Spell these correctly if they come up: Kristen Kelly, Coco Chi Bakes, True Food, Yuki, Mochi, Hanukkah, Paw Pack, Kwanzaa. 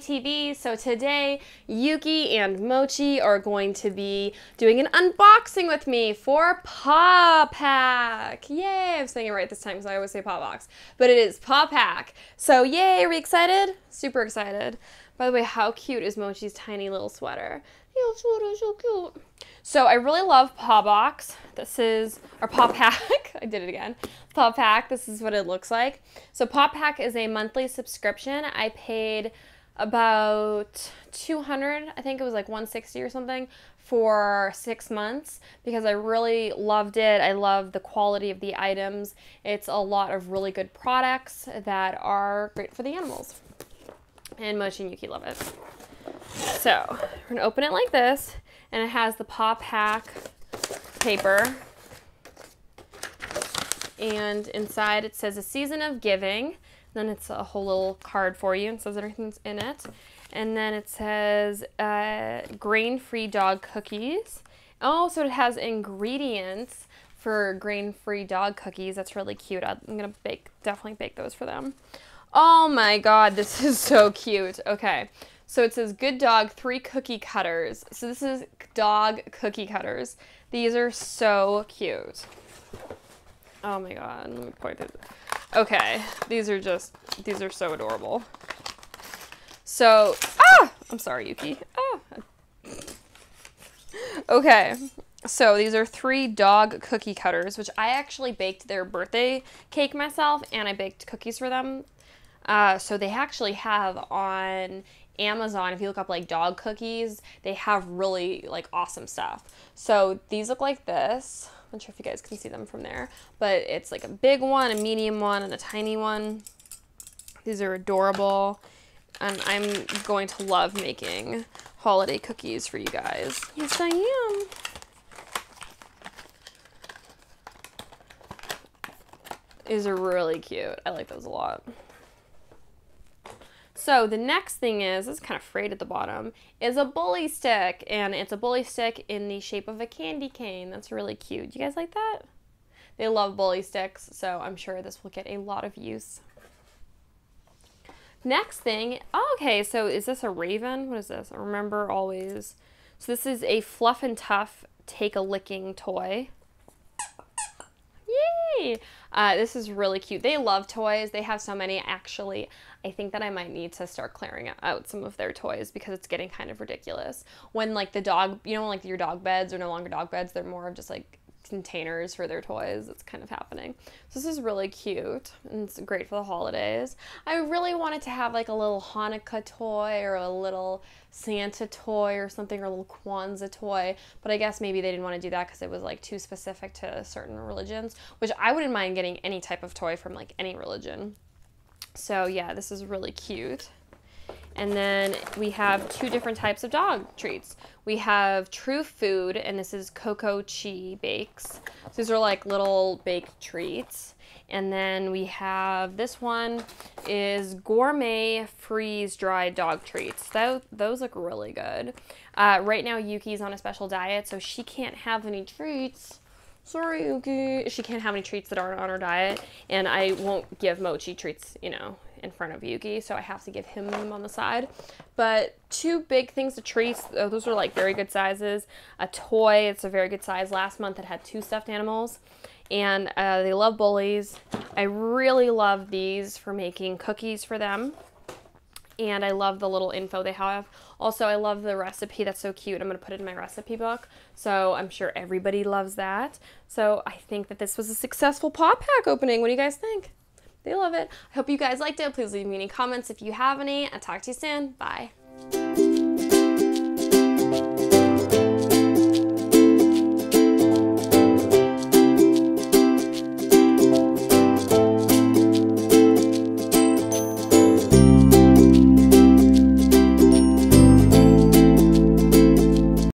Kelly TV. So today, Yuki and Mochi are going to be doing an unboxing with me for Paw Pack. Yay, I'm saying it right this time because I always say Paw Box, but it is Paw Pack. So yay, are we excited? Super excited. By the way, how cute is Mochi's tiny little sweater? Your sweater's so cute. So I really love Paw Box. This is, or Paw Pack, I did it again. Paw Pack, this is what it looks like. So Paw Pack is a monthly subscription. I paid about 200, I think it was like 160 or something, for 6 months because I really loved it. I love the quality of the items. It's a lot of really good products that are great for the animals. And Mochi and Yuki love it. So we're gonna open it like this, and it has the Paw Pack paper. And inside it says a season of giving. Then it's a whole little card for you and says everything's in it. And then it says grain-free dog cookies. Oh, so it has ingredients for grain-free dog cookies. That's really cute. I'm gonna definitely bake those for them. Oh my God, this is so cute. Okay, so it says good dog, 3 cookie cutters. So this is dog cookie cutters. These are so cute. Oh my God, let me point it. Okay, these are so adorable. So, I'm sorry, Yuki. Okay, so these are 3 dog cookie cutters, which I actually baked their birthday cake myself, and I baked cookies for them. So they actually have on Amazon, if you look up like dog cookies, they have really like awesome stuff. So these look like this. I'm not sure if you guys can see them from there, but it's like a big one, a medium one, and a tiny one. These are adorable, and I'm going to love making holiday cookies for you guys. Yes, I am. These are really cute. I like those a lot. So the next thing is, it's kind of frayed at the bottom, is a bully stick. And it's a bully stick in the shape of a candy cane. That's really cute. You guys like that? They love bully sticks, so I'm sure this will get a lot of use. Next thing, okay, so is this a raven? What is this? Remember always. So this is a Fluff and Tuff take a licking toy. Yay! This is really cute. They love toys. They have so many. Actually, I think that I might need to start clearing out some of their toys because it's getting kind of ridiculous. When like the dog, you know, like your dog beds are no longer dog beds. They're more of just like containers for their toys. It's kind of happening. So this is really cute, and it's great for the holidays. I really wanted to have like a little Hanukkah toy or a little Santa toy or something, or a little Kwanzaa toy, but I guess maybe they didn't want to do that because it was like too specific to certain religions, which I wouldn't mind getting any type of toy from like any religion. So yeah, this is really cute. And then we have 2 different types of dog treats. We have True Food, and this is Coco Chi Bakes. These are like little baked treats. And then we have this one is gourmet freeze-dried dog treats. Those look really good. Right now Yuki's on a special diet, so she can't have any treats. Sorry, Yuki. She can't have any treats that aren't on her diet, and I won't give Mochi treats, you know, in front of Yuki, so I have to give him them on the side. But 2 big things of treats. Those are like very good sizes. A toy, it's a very good size. Last month it had 2 stuffed animals, and they love bullies. I really love these for making cookies for them, and I love the little info they have. Also, I love the recipe. That's so cute. I'm going to put it in my recipe book, so I'm sure everybody loves that. So I think that this was a successful Paw Pack opening. What do you guys think? They love it. I hope you guys liked it. Please leave me any comments if you have any. I'll talk to you soon. Bye.